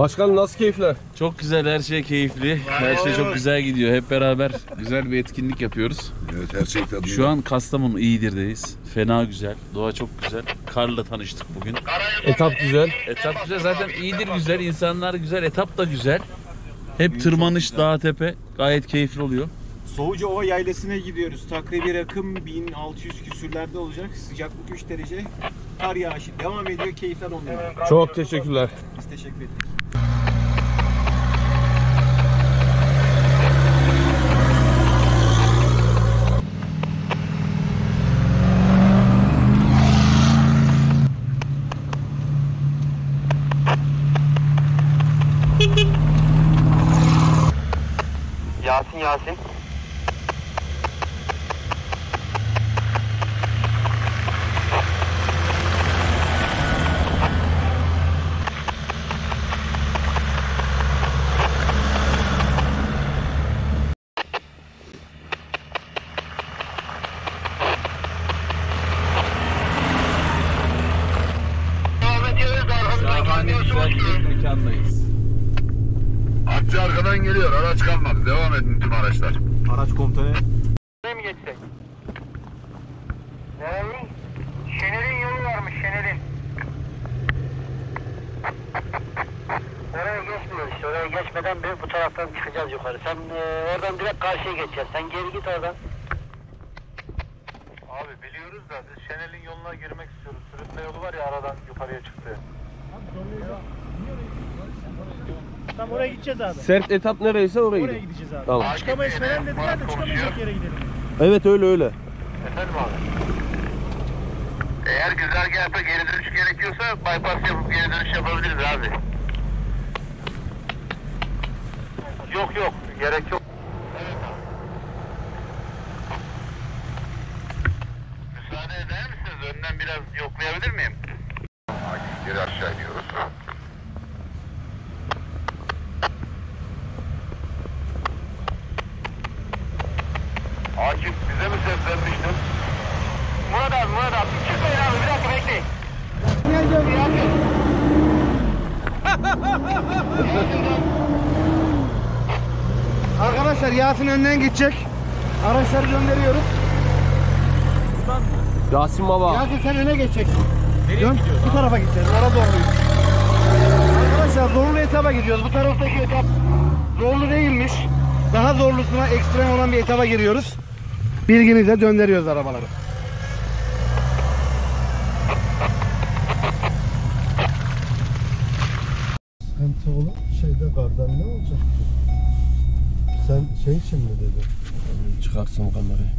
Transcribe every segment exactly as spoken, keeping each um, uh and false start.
Başkanım nasıl keyifler? Çok güzel, her şey keyifli. Her şey çok güzel gidiyor. Hep beraber güzel bir etkinlik yapıyoruz. Evet, her şey tadında. Şu an Kastamonu İyidir'deyiz. Fena güzel. Doğa çok güzel. Karla tanıştık bugün. Etap güzel. Etap güzel. Zaten İyidir güzel, insanlar güzel, etap da güzel. Hep tırmanış, dağ tepe. Gayet keyifli oluyor. Soğucaova Yaylası'na gidiyoruz. Takribi rakım bin altı yüz küsürlerde olacak. Sıcaklık üç derece. Kar yağışı devam ediyor. Keyifler onlara. Çok teşekkürler. Biz teşekkür ettik. Yasin Yasin. Hattı arkadan geliyor, araç kalmadı. Devam edin tüm araçlar. Araç komutanı. Nereye mi geçsek? Nereye? Şener'in yolu varmış, Şener'in. Oraya geçmiyoruz. Oraya geçmeden biz bu taraftan çıkacağız yukarı. Sen e, oradan direkt karşıya geçeceğiz. Sen geri git oradan. Abi biliyoruz da biz Şener'in yoluna girmek istiyoruz. Sürütme yolu var ya, aradan yukarıya çıktı. Tam oraya gideceğiz abi. Sert etap nereyse oraya, oraya gideceğiz abi. Tamam. Çıkamayız falan dediler de çıkamayacak yere gidelim. Evet öyle öyle. Efendim abi. Eğer güzergahta geri dönüş gerekiyorsa bypass yapıp geri dönüş yapabiliriz abi. Yok yok, gerek yok. Evet abi. Müsaade eder misiniz? Önden biraz yoklayabilir miyim? Geri aşağı iniyoruz. Akif bize mi seslenmiştin? Murat abi, Murat abi. Çıkmayın abi, bir dakika bekleyin. Gel gel gel. Arkadaşlar Yasin önden gidecek. Araçları gönderiyoruz. Yasin baba. Yasin sen öne geçeceksin. Nereye Dön, gidiyoruz? Bu tarafa gideceğiz. Ara doğruyuz. Arkadaşlar zorlu etaba gidiyoruz. Bu taraftaki etap zorlu değilmiş. Daha zorlusuna, ekstrem olan bir etaba giriyoruz. Bilginize gönderiyoruz arabaları. Hemte oğlum şeyde kardan ne olacak? Sen şey için mi dedin? Çıkarsın kamerayı.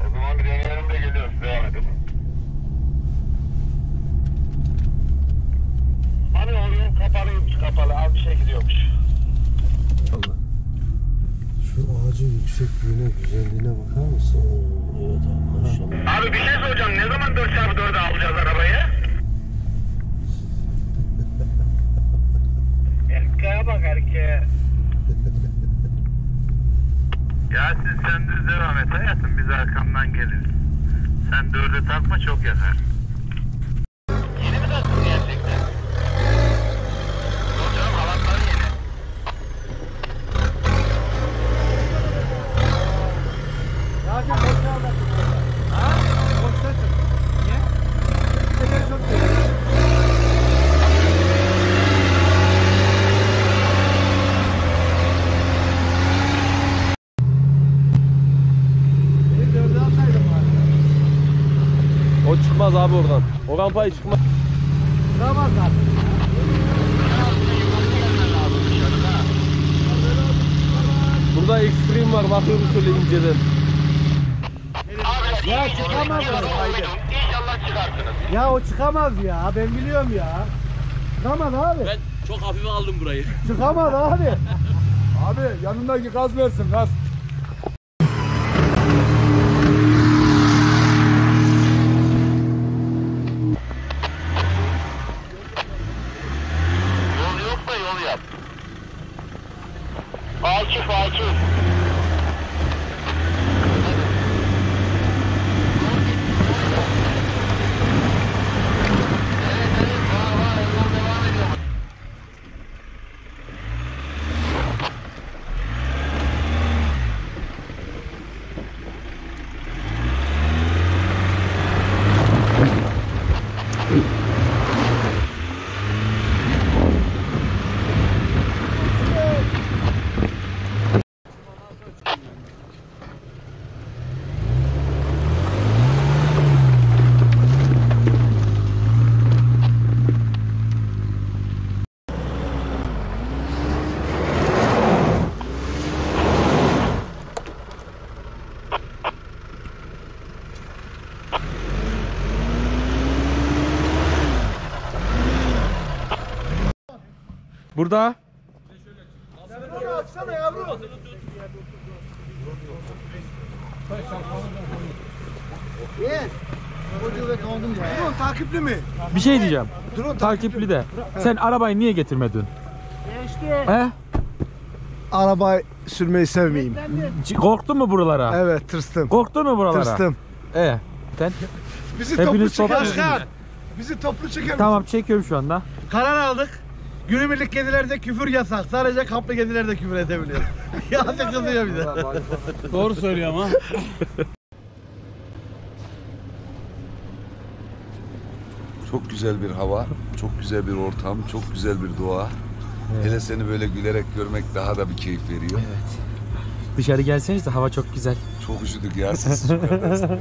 O zaman bir yanımda geliyoruz. Devam edin. Hani o yol kapalıymış, kapalı. Az bir şey gidiyormuş. Şu ağacın yüksekliğine, güzelliğine bakar mısın? Evet abi, maşallah. Abi bir şey soracağım, ne zaman dört çarpı dört'e alacağız arabayı? Erkeğe bak erkeğe. Yasin sen düz devam et hayatım, biz arkamdan geliriz. Sen dört'e takma, çok yakar. Yeni mi taktın gerçekten? O çıkmaz abi oradan. O rampayı çıkmaz. Çıkamaz abi. Burada ekstrem var. Bakıyorum şöyle inceden. Abi, ya çıkamaz abi. İnşallah çıkarsınız. Ya o çıkamaz ya. Ben biliyorum ya. Çıkamaz abi. Ben çok hafife aldım burayı. Çıkamaz abi. Abi yanındaki gaz versin gaz. Akif, Akif. Burada. Drone takipli mi? Bir şey diyeceğim. Drone takipli de. Sen arabayı niye getirmedin? Geçti. He? Arabayı sürmeyi sevmeyeyim. Korktun mu buralara? Evet, tırstım. Korktun mu buralara? Tırstım. Ee, sen? Bizi toplu çeker. Bizi toplu çeker. Tamam, çekiyorum şu anda. Karar aldık. Günübirlik kedilerde küfür yasak. Sadece kaplı kedilerde küfür edebiliyor. Ya kızıyor bize. Doğru söylüyorum ha. Çok güzel bir hava, çok güzel bir ortam, çok güzel bir doğa. Evet. Hele seni böyle gülerek görmek daha da bir keyif veriyor. Evet. Dışarı gelseniz de hava çok güzel. Çok üşüdük ya.